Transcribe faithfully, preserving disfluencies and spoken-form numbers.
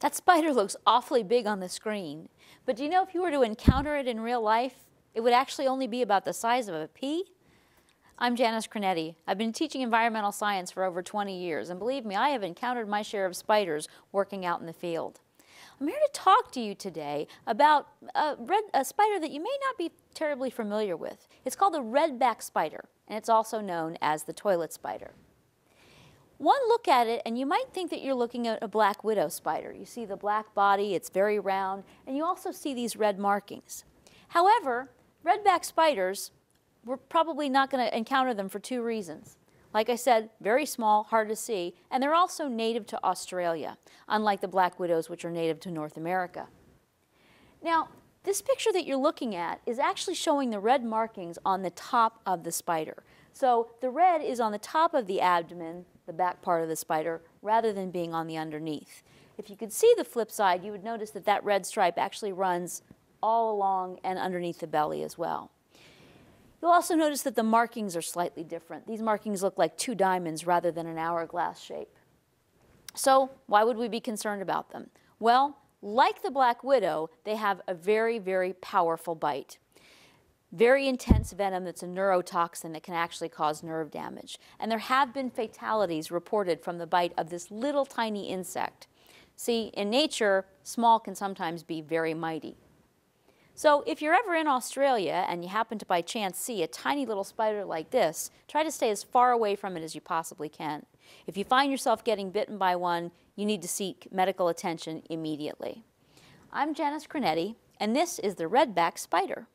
That spider looks awfully big on the screen, but do you know if you were to encounter it in real life, it would actually only be about the size of a pea? I'm Janice Crenetti. I've been teaching environmental science for over twenty years, and believe me, I have encountered my share of spiders working out in the field. I'm here to talk to you today about a, red, a spider that you may not be terribly familiar with. It's called the redback spider, and it's also known as the toilet spider. One look at it, and you might think that you're looking at a black widow spider. You see the black body, it's very round, and you also see these red markings. However, redback spiders, we're probably not going to encounter them for two reasons. Like I said, very small, hard to see, and they're also native to Australia, unlike the black widows, which are native to North America. Now, this picture that you're looking at is actually showing the red markings on the top of the spider. So the red is on the top of the abdomen, the back part of the spider, rather than being on the underneath. If you could see the flip side, you would notice that that red stripe actually runs all along and underneath the belly as well. You'll also notice that the markings are slightly different. These markings look like two diamonds rather than an hourglass shape. So why would we be concerned about them? Well, like the black widow, they have a very, very powerful bite. Very intense venom that's a neurotoxin that can actually cause nerve damage. And there have been fatalities reported from the bite of this little tiny insect. See, in nature, small can sometimes be very mighty. So if you're ever in Australia and you happen to by chance see a tiny little spider like this, try to stay as far away from it as you possibly can. If you find yourself getting bitten by one, you need to seek medical attention immediately. I'm Janice Crenetti, and this is the redback spider.